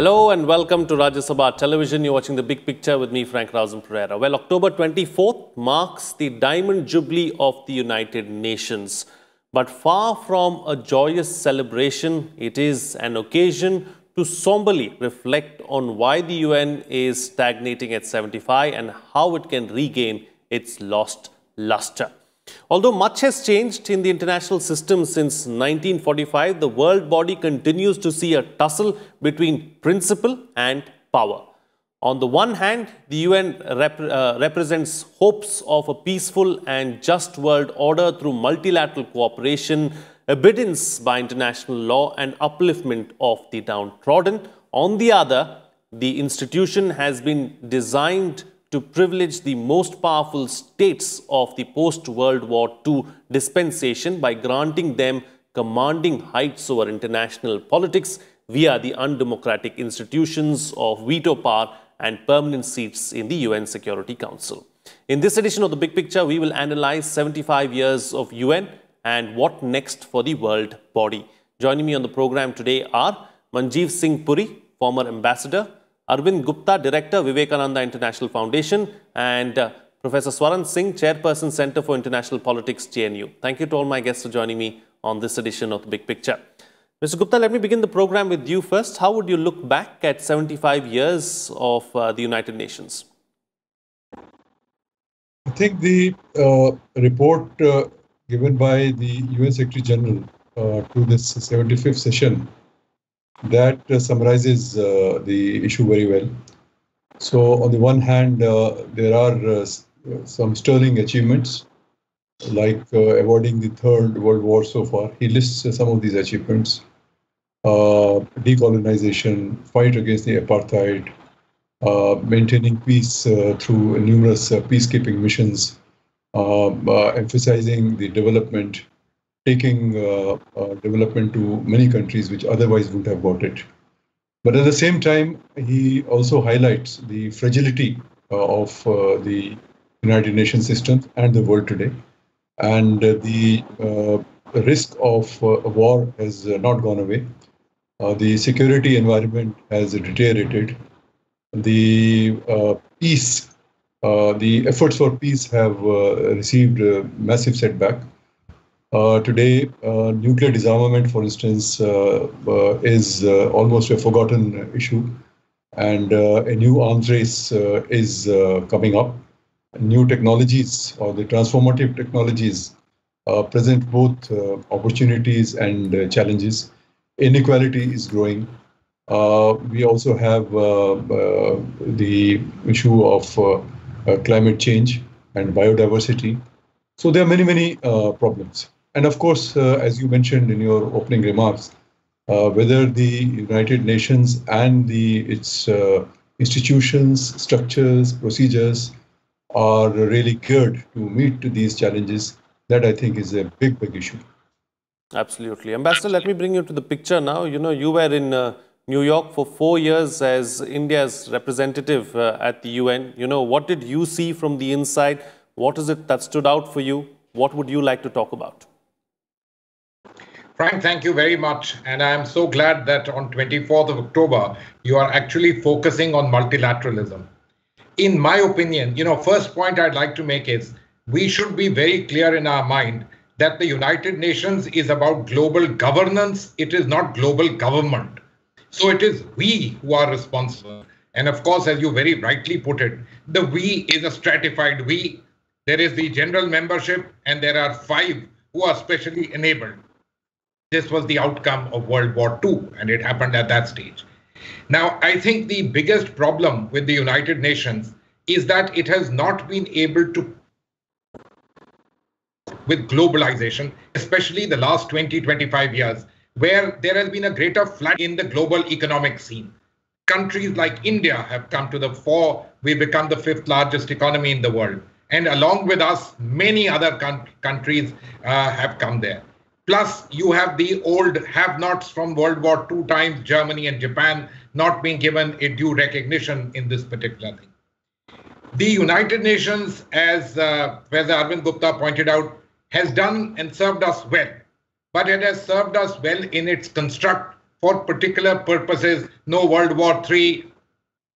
Hello and welcome to Rajya Sabha Television. You're watching The Big Picture with me, Frank Rausan Pereira. Well, October 24th marks the Diamond Jubilee of the United Nations. But far from a joyous celebration, it is an occasion to somberly reflect on why the UN is stagnating at 75 and how it can regain its lost luster. Although much has changed in the international system since 1945, the world body continues to see a tussle between principle and power. On the one hand, the UN represents hopes of a peaceful and just world order through multilateral cooperation, obedience by international law and upliftment of the downtrodden. On the other, the institution has been designed to privilege the most powerful states of the post-World War II dispensation by granting them commanding heights over international politics via the undemocratic institutions of veto power and permanent seats in the UN Security Council. In this edition of The Big Picture, we will analyze 75 years of UN and what next for the world body. Joining me on the program today are Manjeev Singh Puri, former ambassador, Arvind Gupta, Director, Vivekananda International Foundation, and Professor Swaran Singh, Chairperson, Center for International Politics, JNU. Thank you to all my guests for joining me on this edition of The Big Picture. Mr. Gupta, let me begin the program with you first. How would you look back at 75 years of the United Nations? I think the report given by the UN Secretary General to this 75th session that summarizes the issue very well. So on the one hand, there are some sterling achievements, like avoiding the Third World War so far. He lists some of these achievements: decolonization, fight against the apartheid, maintaining peace through numerous peacekeeping missions, emphasizing the development, taking development to many countries which otherwise wouldn't have got it. But at the same time, he also highlights the fragility of the United Nations system and the world today. And the risk of war has not gone away. The security environment has deteriorated. The peace, the efforts for peace have received a massive setback. Today, nuclear disarmament, for instance, is almost a forgotten issue, and a new arms race is coming up. New technologies, or the transformative technologies, present both opportunities and challenges. Inequality is growing. We also have the issue of climate change and biodiversity. So there are many, many problems. And of course, as you mentioned in your opening remarks, whether the United Nations and its institutions, structures, procedures are really geared to meet these challenges, that I think is a big, big issue. Absolutely. Ambassador, let me bring you to the picture now. You know, you were in New York for 4 years as India's representative at the UN. You know, what did you see from the inside? What is it that stood out for you? What would you like to talk about? Frank, thank you very much. And I am so glad that on 24th of October, you are actually focusing on multilateralism. In my opinion, you know, first point I'd like to make is we should be very clear in our mind that the United Nations is about global governance. It is not global government. So it is we who are responsible. And of course, as you very rightly put it, the we is a stratified we. There is the general membership, and there are 5 who are specially enabled. This was the outcome of World War II, and it happened at that stage. Now, I think the biggest problem with the United Nations is that it has not been able to with globalization, especially the last 20, 25 years, where there has been a greater flood in the global economic scene. Countries like India have come to the fore. We become the 5th largest economy in the world. And along with us, many other countries have come there. Plus, you have the old have-nots from World War II times, Germany and Japan, not being given a due recognition in this particular thing. The United Nations, as Professor Arvind Gupta pointed out, has done and served us well. But it has served us well in its construct for particular purposes, no World War III,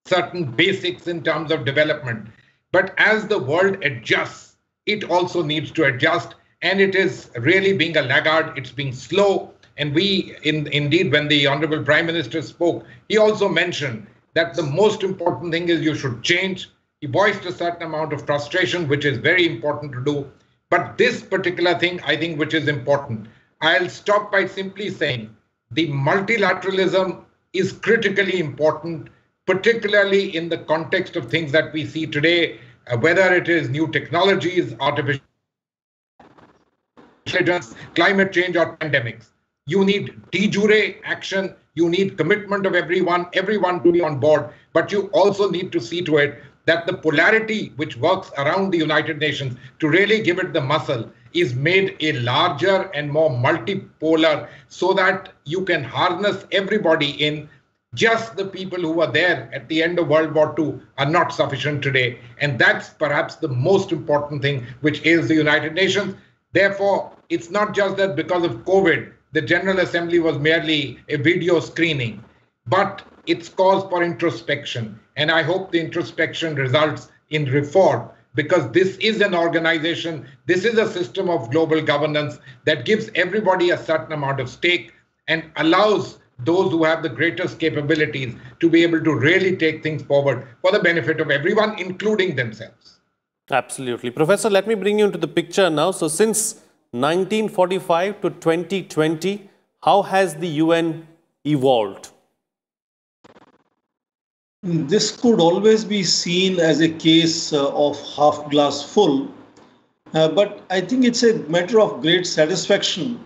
certain basics in terms of development. But as the world adjusts, it also needs to adjust, and it is really being a laggard, it's being slow. And we, indeed, when the Honorable Prime Minister spoke, he also mentioned that the most important thing is you should change. He voiced a certain amount of frustration, which is very important to do. But this particular thing, I think, which is important, I'll stop by simply saying the multilateralism is critically important, particularly in the context of things that we see today, whether it is new technologies, artificial intelligence, climate change, or pandemics. You need de jure action. You need commitment of everyone to be on board. But you also need to see to it that the polarity which works around the United Nations to really give it the muscle is made a larger and more multipolar so that you can harness everybody in. Just the people who were there at the end of World War II are not sufficient today. And that's perhaps the most important thing, which is the United Nations. Therefore, it's not just that because of COVID, the General Assembly was merely a video screening, but it's cause for introspection. And I hope the introspection results in reform, because this is an organization, this is a system of global governance that gives everybody a certain amount of stake and allows those who have the greatest capabilities to be able to really take things forward for the benefit of everyone, including themselves. Absolutely. Professor, let me bring you into the picture now. So since 1945 to 2020, how has the UN evolved? This could always be seen as a case of half glass full, but I think it's a matter of great satisfaction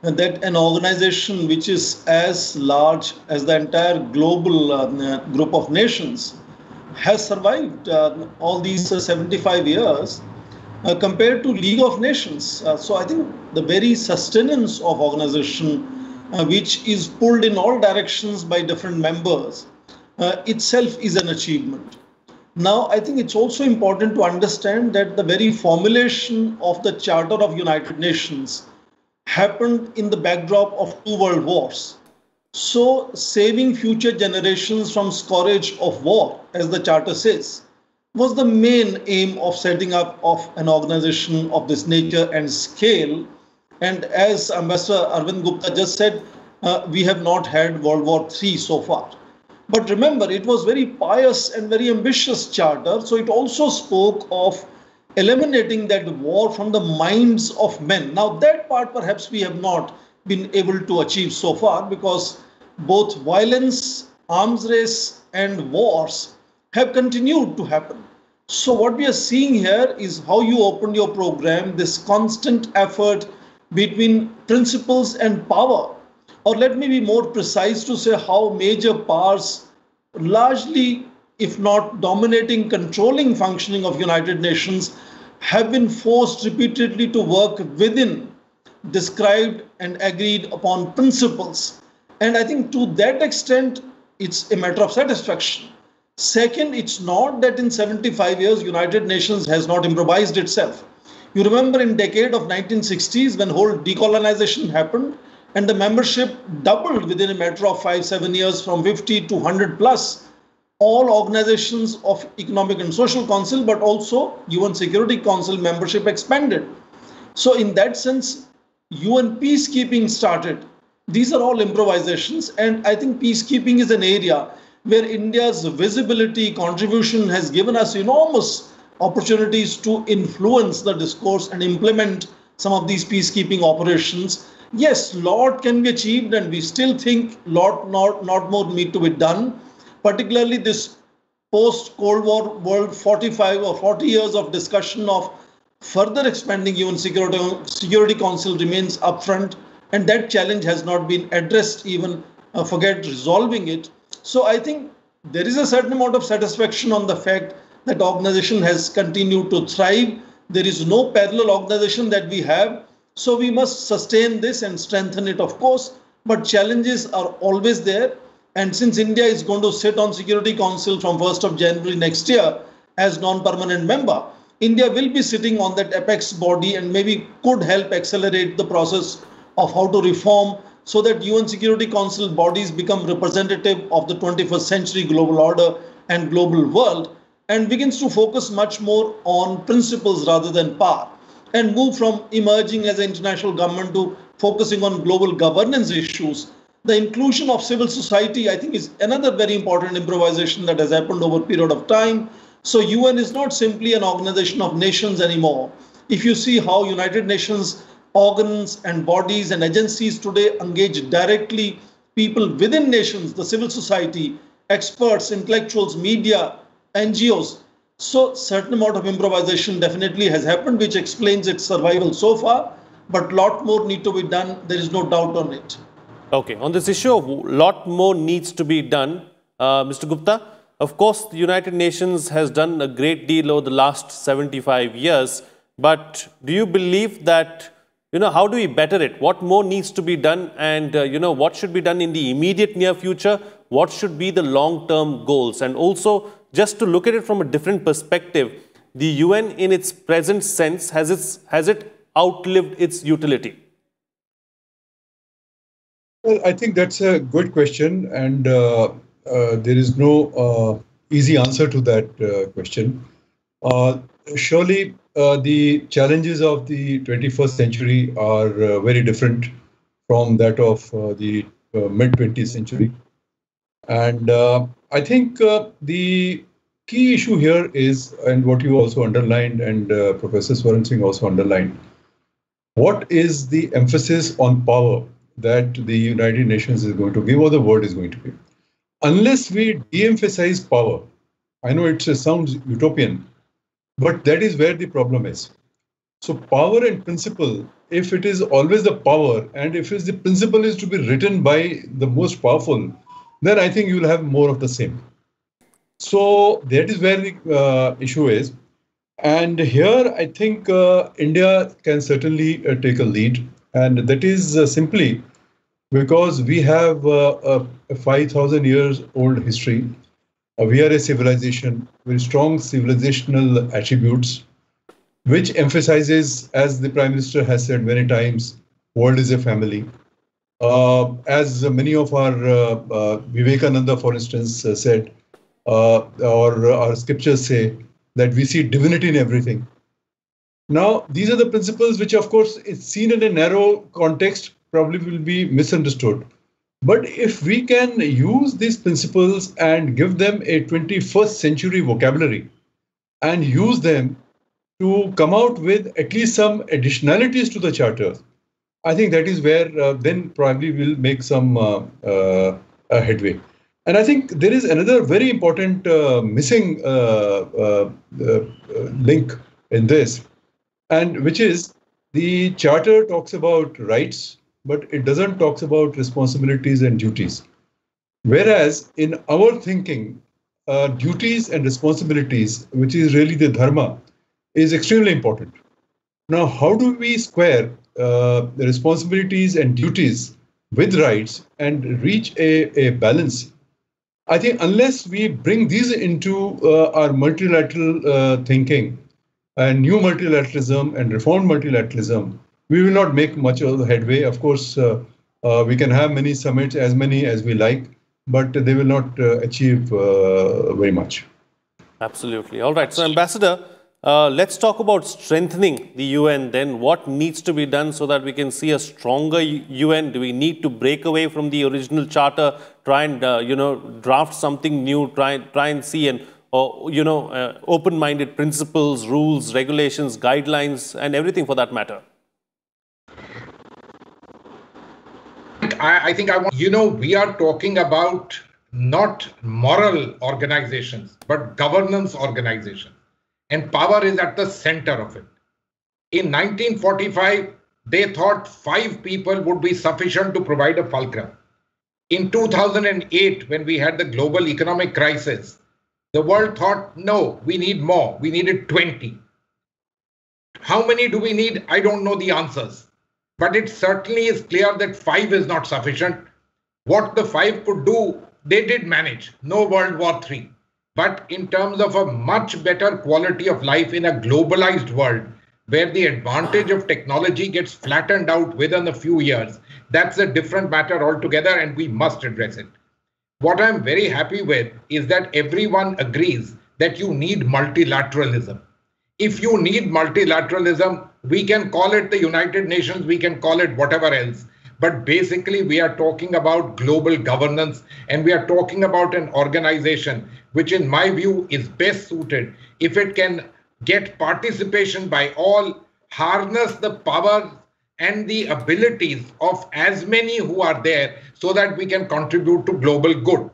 that an organization which is as large as the entire global group of nations has survived all these 75 years compared to League of Nations. So I think the very sustenance of organization which is pulled in all directions by different members itself is an achievement. Now I think it's also important to understand that the very formulation of the Charter of United Nations happened in the backdrop of 2 world wars. So saving future generations from scourge of war, as the Charter says, was the main aim of setting up of an organization of this nature and scale. And as Ambassador Arvind Gupta just said, we have not had World War III so far. But remember, it was very pious and very ambitious charter. So it also spoke of eliminating that war from the minds of men. Now that part perhaps we have not been able to achieve so far, because both violence, arms race and wars have continued to happen. So what we are seeing here is how you opened your program, this constant effort between principles and power. Or let me be more precise to say how major powers largely, if not dominating, controlling functioning of United Nations have been forced repeatedly to work within described and agreed upon principles. And I think to that extent, it's a matter of satisfaction. Second, it's not that in 75 years, United Nations has not improvised itself. You remember in decade of 1960s when whole decolonization happened and the membership doubled within a matter of 5-7 years from 50 to 100 plus. All organizations of Economic and Social Council, but also UN Security Council membership expanded. So in that sense, UN peacekeeping started. These are all improvisations, and I think peacekeeping is an area where India's visibility contribution has given us enormous opportunities to influence the discourse and implement some of these peacekeeping operations. Yes, a lot can be achieved, and we still think a lot more need to be done. Particularly this post-Cold War world, 45 or 40 years of discussion of further expanding UN Security Council remains upfront, and that challenge has not been addressed, even forget resolving it. So I think there is a certain amount of satisfaction on the fact that the organization has continued to thrive. There is no parallel organization that we have. So we must sustain this and strengthen it, of course, but challenges are always there. And since India is going to sit on Security Council from 1st of January next year as non-permanent member, India will be sitting on that apex body and maybe could help accelerate the process of how to reform so that UN Security Council bodies become representative of the 21st century global order and global world, and begins to focus much more on principles rather than power, and move from emerging as an international government to focusing on global governance issues. The inclusion of civil society, I think, is another very important improvisation that has happened over a period of time. So UN is not simply an organization of nations anymore. If you see how United Nations organs and bodies and agencies today engage directly people within nations, the civil society, experts, intellectuals, media, NGOs. So certain amount of improvisation definitely has happened, which explains its survival so far, but a lot more need to be done. There is no doubt on it. Okay, on this issue of lot more needs to be done, Mr. Gupta, of course, the United Nations has done a great deal over the last 75 years, but do you believe that, you know, how do we better it? What more needs to be done and, you know, what should be done in the immediate near future? What should be the long-term goals? And also, just to look at it from a different perspective, the UN in its present sense, has it outlived its utility? Well, I think that's a good question, and there is no easy answer to that question. Surely, the challenges of the 21st century are very different from that of the mid-20th century. And I think the key issue here is, and what you also underlined, and Professor Swaran Singh also underlined, what is the emphasis on power that the United Nations is going to give, or the world is going to give. Unless we de-emphasize power, I know it sounds utopian, but that is where the problem is. So power and principle, if it is always the power, and if the principle is to be written by the most powerful, then I think you'll have more of the same. So that is where the issue is. And here, I think India can certainly take a lead. And that is simply because we have a 5,000 years old history. We are a civilization with strong civilizational attributes, which emphasizes, as the Prime Minister has said many times, world is a family. As many of our Vivekananda, for instance, said, or our scriptures say, that we see divinity in everything. Now, these are the principles which, of course, is seen in a narrow context, probably will be misunderstood. But if we can use these principles and give them a 21st century vocabulary and use them to come out with at least some additionalities to the charter, I think that is where then probably we'll make some headway. And I think there is another very important missing link in this. And which is, the charter talks about rights, but it doesn't talk about responsibilities and duties. Whereas in our thinking, duties and responsibilities, which is really the dharma, is extremely important. Now, how do we square the responsibilities and duties with rights and reach a balance? I think unless we bring these into our multilateral thinking, and new multilateralism and reformed multilateralism, we will not make much of the headway. Of course, we can have many summits, as many as we like, but they will not achieve very much. Absolutely. All right. So, Ambassador, let's talk about strengthening the UN then. What needs to be done so that we can see a stronger UN? Do we need to break away from the original charter, try and, you know, draft something new, try and see and open-minded principles, rules, regulations, guidelines, and everything for that matter? I think I want, you know, we are talking about not moral organizations, but governance organizations. And power is at the center of it. In 1945, they thought 5 people would be sufficient to provide a fulcrum. In 2008, when we had the global economic crisis, the world thought, no, we need more. We needed 20. How many do we need? I don't know the answers. But it certainly is clear that 5 is not sufficient. What the 5 could do, they did manage. No World War III. But in terms of a much better quality of life in a globalized world, where the advantage of technology gets flattened out within a few years, That's a different matter altogether, and we must address it. What I'm very happy with is that everyone agrees that you need multilateralism. If you need multilateralism, we can call it the United Nations, we can call it whatever else. But basically, we are talking about global governance, and we are talking about an organization which, in my view, is best suited if it can get participation by all, harness the power and the abilities of as many who are there so that we can contribute to global good.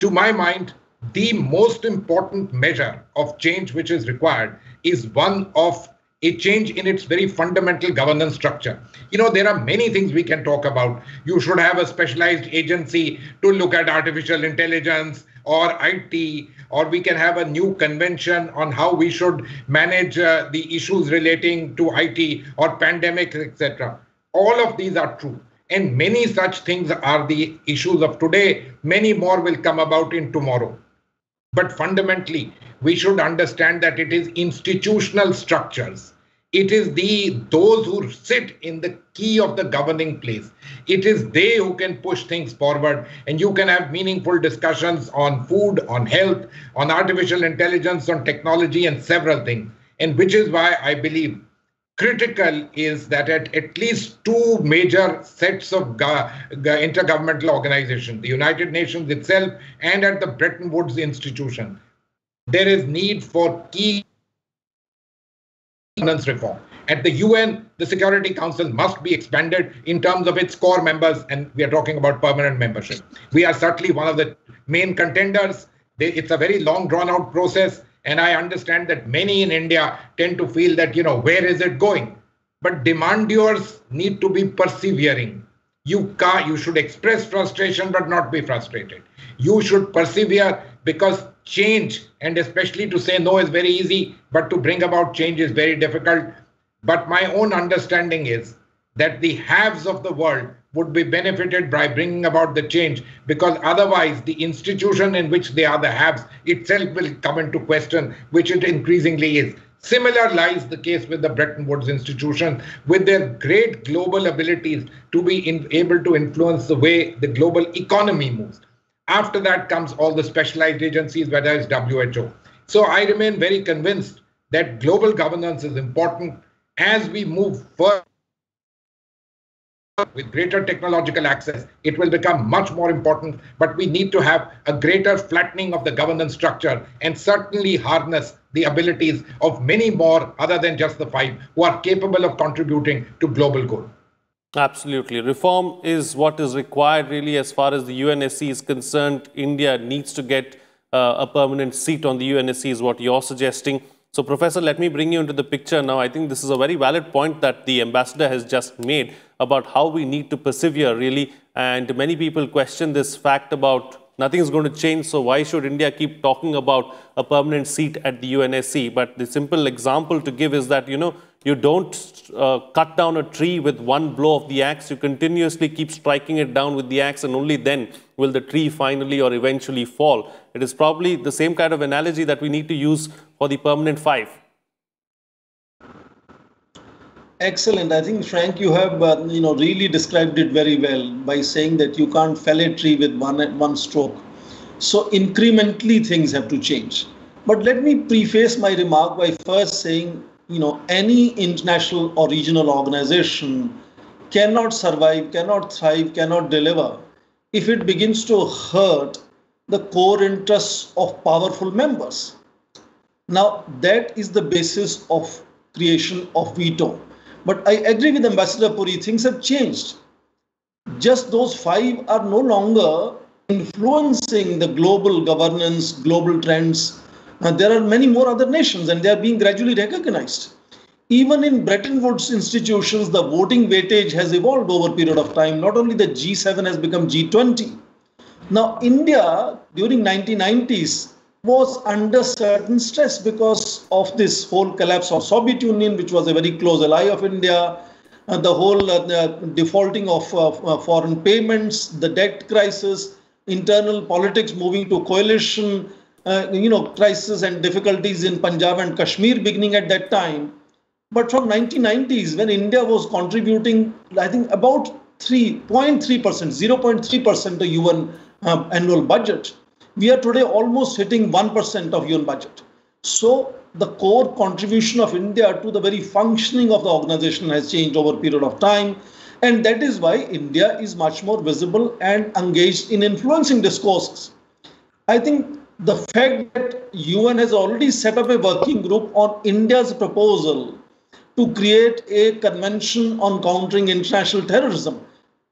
To my mind, the most important measure of change which is required is one of a change in its very fundamental governance structure. You know, there are many things we can talk about. You should have a specialized agency to look at artificial intelligence or IT, or we can have a new convention on how we should manage the issues relating to IT or pandemics, etc. All of these are true. And many such things are the issues of today. Many more will come about in tomorrow. But fundamentally, we should understand that it is institutional structures. It is those who sit in the key of the governing place. It is they who can push things forward, and you can have meaningful discussions on food, on health, on artificial intelligence, on technology, and several things. And which is why I believe critical is that at least two major sets of intergovernmental organizations, the United Nations itself and at the Bretton Woods Institution, there is need for key governance reform. At the UN, the Security Council must be expanded in terms of its core members, and we are talking about permanent membership. We are certainly one of the main contenders. It's a very long, drawn-out process. And I understand that many in India tend to feel that, you know, where is it going? But demanders need to be persevering. You should express frustration, but not be frustrated. You should persevere, because change, and especially to say no, is very easy, but to bring about change is very difficult. But my own understanding is that the haves of the world would be benefited by bringing about the change, because otherwise the institution in which they are the haves itself will come into question, which it increasingly is. Similar lies the case with the Bretton Woods Institution, with their great global abilities to be able to influence the way the global economy moves. After that comes all the specialized agencies, whether it's WHO. So I remain very convinced that global governance is important as we move further. With greater technological access, it will become much more important, but we need to have a greater flattening of the governance structure and certainly harness the abilities of many more other than just the five who are capable of contributing to global good. Absolutely. Reform is what is required really as far as the UNSC is concerned. India needs to get a permanent seat on the UNSC is what you're suggesting. So, Professor, let me bring you into the picture now. I think this is a very valid point that the ambassador has just made about how we need to persevere, really. And many people question this fact about nothing is going to change, so why should India keep talking about a permanent seat at the UNSC? But the simple example to give is that, you know, you don't cut down a tree with one blow of the axe. You continuously keep striking it down with the axe, and only then will the tree finally or eventually fall. It is probably the same kind of analogy that we need to use for the permanent five. Excellent. I think, Frank, you have really described it very well by saying that you can't fell a tree with one stroke. So incrementally things have to change. But let me preface my remark by first saying, you know, any international or regional organization cannot survive, cannot thrive, cannot deliver if it begins to hurt the core interests of powerful members. Now, that is the basis of creation of veto. But I agree with Ambassador Puri, things have changed. Just those five are no longer influencing the global governance, global trends. There are many more other nations, and they are being gradually recognized. Even in Bretton Woods institutions, the voting weightage has evolved over a period of time. Not only the G7 has become G20. Now, India during 1990s was under certain stress because of this whole collapse of Soviet Union, which was a very close ally of India, and the whole defaulting of foreign payments, the debt crisis, internal politics moving to coalition, crisis and difficulties in Punjab and Kashmir beginning at that time. But from 1990s, when India was contributing, I think about 0.3% to UN annual budget, we are today almost hitting 1% of UN budget. So the core contribution of India to the very functioning of the organization has changed over a period of time. And that is why India is much more visible and engaged in influencing discourses. I think the fact that UN has already set up a working group on India's proposal to create a convention on countering international terrorism.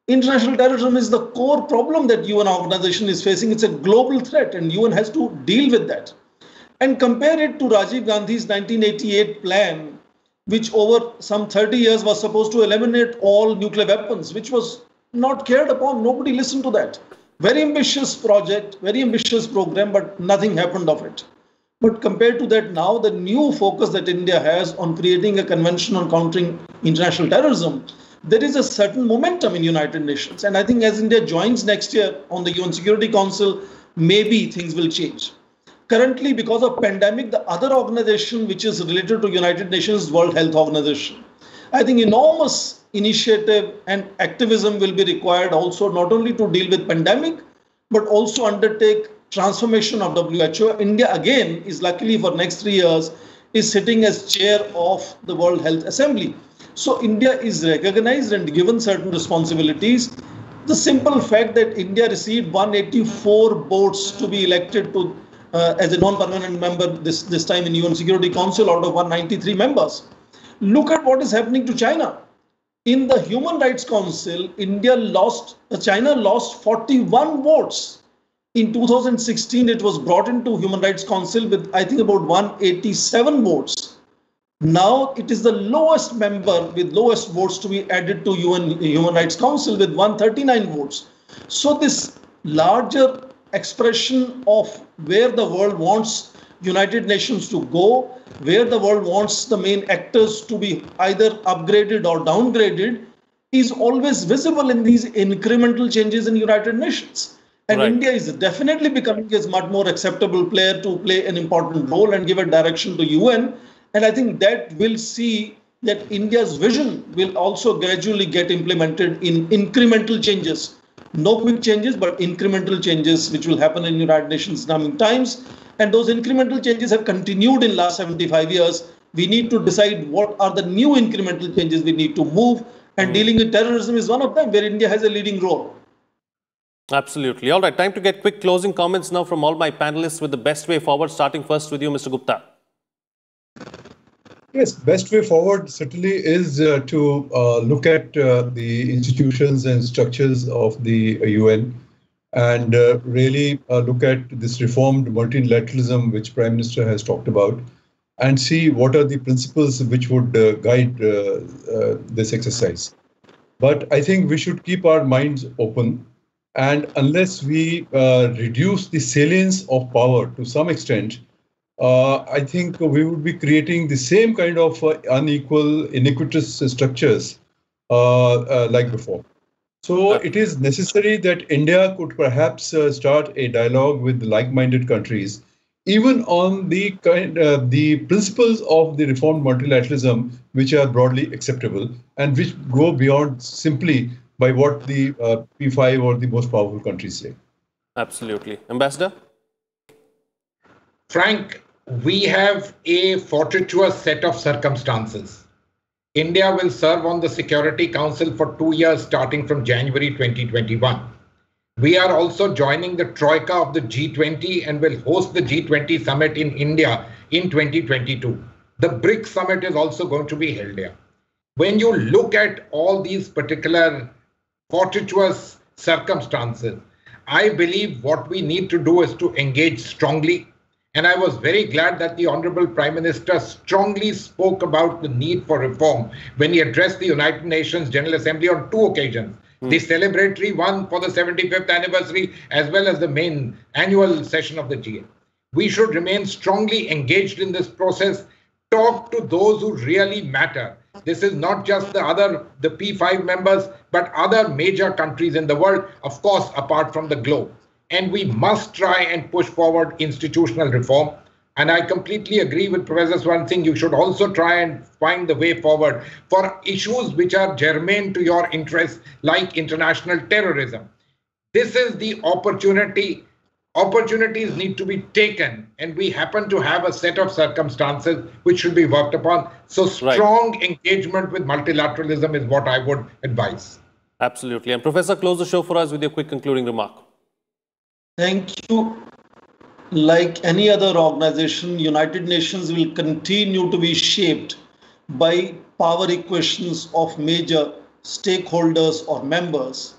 International terrorism is the core problem that UN organization is facing. It's a global threat and UN has to deal with that. And compare it to Rajiv Gandhi's 1988 plan, which over some 30 years was supposed to eliminate all nuclear weapons, which was not cared upon. Nobody listened to that. Very ambitious project, very ambitious program, but nothing happened of it. But compared to that now, the new focus that India has on creating a convention on countering international terrorism, there is a certain momentum in United Nations. And I think as India joins next year on the UN Security Council, maybe things will change. Currently, because of pandemic, the other organization which is related to United Nations, World Health Organization, I think enormous initiative and activism will be required also not only to deal with pandemic, but also undertake transformation of WHO. India again is luckily for next 3 years is sitting as chair of the World Health Assembly. So India is recognized and given certain responsibilities. The simple fact that India received 184 votes to be elected to as a non-permanent member this time in UN Security Council out of 193 members. Look at what is happening to China. In the Human Rights Council, China lost 41 votes. In 2016, it was brought into Human Rights Council with, I think, about 187 votes. Now it is the lowest member with lowest votes to be added to UN Human Rights Council with 139 votes. So this larger expression of where the world wants United Nations to go, where the world wants the main actors to be either upgraded or downgraded, is always visible in these incremental changes in United Nations. And right. India is definitely becoming a much more acceptable player to play an important role and give a direction to UN. And I think that will see that India's vision will also gradually get implemented in incremental changes. No quick changes, but incremental changes which will happen in United Nations coming times. And those incremental changes have continued in last 75 years. We need to decide what are the new incremental changes we need to move. And dealing with terrorism is one of them where India has a leading role. Absolutely. All right. Time to get quick closing comments now from all my panelists with the best way forward, starting first with you, Mr. Gupta. Yes, best way forward certainly is to look at the institutions and structures of the UN and really look at this reformed multilateralism which Prime Minister has talked about and see what are the principles which would guide this exercise. But I think we should keep our minds open. And unless we reduce the salience of power to some extent, I think we would be creating the same kind of unequal, iniquitous structures like before. So it is necessary that India could perhaps start a dialogue with like-minded countries, even on the principles of the reformed multilateralism, which are broadly acceptable and which go beyond simply by what the P5 or the most powerful countries say. Absolutely. Ambassador? Frank, we have a fortuitous set of circumstances. India will serve on the Security Council for 2 years starting from January 2021. We are also joining the Troika of the G20 and will host the G20 summit in India in 2022. The BRICS summit is also going to be held here. When you look at all these particular fortuitous circumstances, I believe what we need to do is to engage strongly. And I was very glad that the Honorable Prime Minister strongly spoke about the need for reform when he addressed the United Nations General Assembly on 2 occasions, the celebratory one for the 75th anniversary, as well as the main annual session of the G7. We should remain strongly engaged in this process, talk to those who really matter. This is not just the P5 members, but other major countries in the world, of course, apart from the globe. And we must try and push forward institutional reform. And I completely agree with Professor Swaran Singh. You should also try and find the way forward for issues which are germane to your interests, like international terrorism. This is the opportunity. Opportunities need to be taken, and we happen to have a set of circumstances which should be worked upon. So strong engagement with multilateralism is what I would advise. Absolutely. And Professor, close the show for us with your quick concluding remark. Thank you. Like any other organization, United Nations will continue to be shaped by power equations of major stakeholders or members.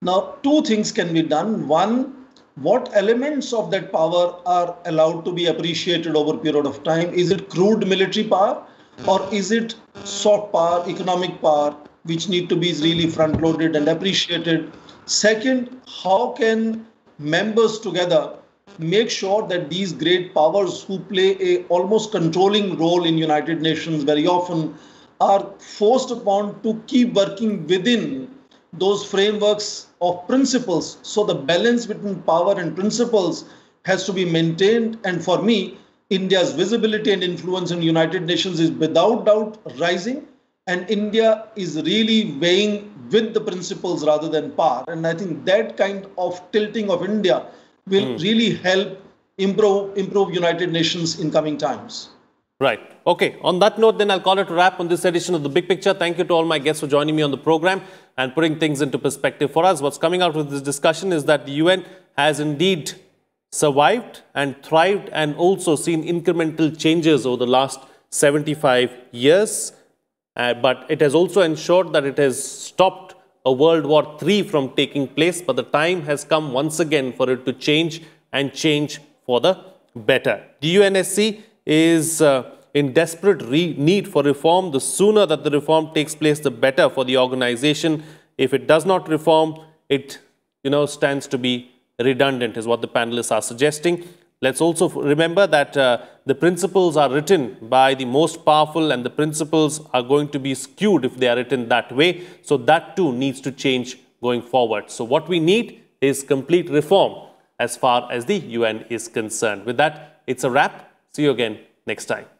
Now, two things can be done. One, what elements of that power are allowed to be appreciated over a period of time? Is it crude military power, or is it soft power, economic power, which need to be really front-loaded and appreciated? Second, how can members together make sure that these great powers who play a almost controlling role in United Nations very often are forced upon to keep working within those frameworks of principles. So the balance between power and principles has to be maintained. And for me, India's visibility and influence in United Nations is without doubt rising. And India is really weighing with the principles rather than power. And I think that kind of tilting of India will really help improve United Nations in coming times. Right. Okay. On that note, then I'll call it a wrap on this edition of The Big Picture. Thank you to all my guests for joining me on the program and putting things into perspective for us. What's coming out of this discussion is that the UN has indeed survived and thrived and also seen incremental changes over the last 75 years. But it has also ensured that it has stopped a World War III from taking place, but the time has come once again for it to change and change for the better. The UNSC is in desperate need for reform. The sooner that the reform takes place, the better for the organization. If it does not reform, it stands to be redundant, is what the panelists are suggesting. Let's also remember that the principles are written by the most powerful, and the principles are going to be skewed if they are written that way. So that too needs to change going forward. So what we need is complete reform as far as the UN is concerned. With that, it's a wrap. See you again next time.